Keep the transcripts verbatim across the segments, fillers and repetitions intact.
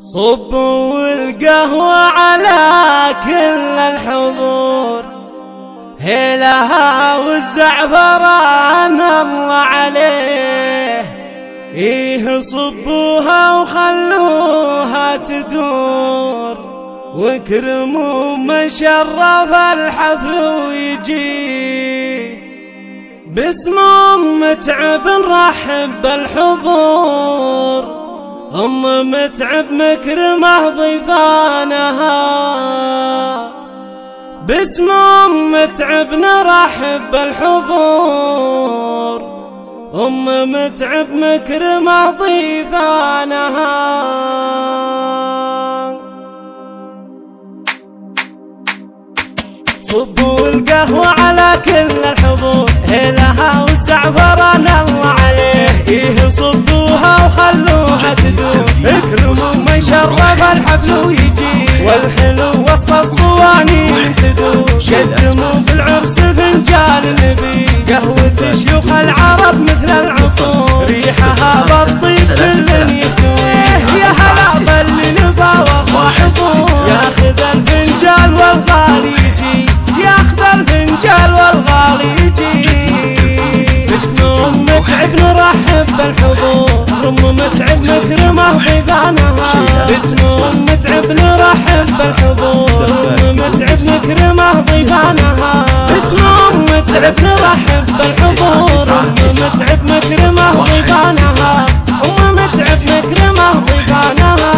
صبوا القهوة على كل الحضور، هيلها والزعفران الله عليه، إيه صبوها وخلوها تدور، واكرموا من شرف الحفل ويجي باسم ام متعب نرحب بالحضور. ام متعب مكرمه ضيفانها، باسم ام متعب نرحب بالحضور. ام متعب مكرمه ضيفانها، صبوا القهوه على كل الحضور، هيلها والزعفران الله عليه، إيه صبوها وخلوها تدور، اكرموا من شرف الحفل ويجي والحلو وسط الصواني تدور، قدموا في العرس فنجال النبي، قهوة شيوخ العرب مثل العطور، ريحها بطيب كل يهويه، يا هلا ظل نفا وضوى حضور، ياخذ الفنجال والغالي يجي، ياخذ الفنجال والغالي بالحضور. ام متعب مكرمه ضيفانها، باسم ام متعب نرحب بالحضور. ام متعب مكرمه ضيفانها، باسم ام متعب نرحب بالحضور. ام متعب مكرمه ضيفانها، ام متعب مكرمه ضيفانها،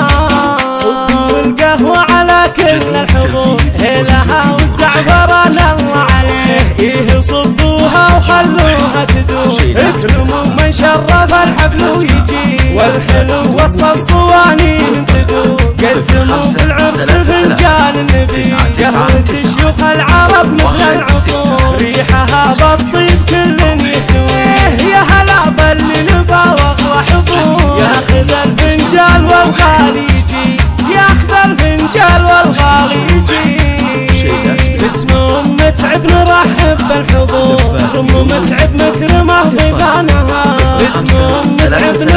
صبوا القهوه على كل الحضور، هيلها والزعفران الله عليه، إيه صبوها وخلوها تدور، اكرموا من شرف الحفل ويجي والحلو وسط الصواني تدور، قدموا في العرس فنجال النبي، قهوة شيوخ العرب مثل العطور، ريحها بطيب كل يهويه، يا هلا بل نفا واغلى حضور، ياخذ الفنجال والغالي يجي، ياخذ الفنجال والغالي يجي. باسم ام متعب نرحب بالحضور، ام متعب مكرمه ضيفانها، باسم ام متعب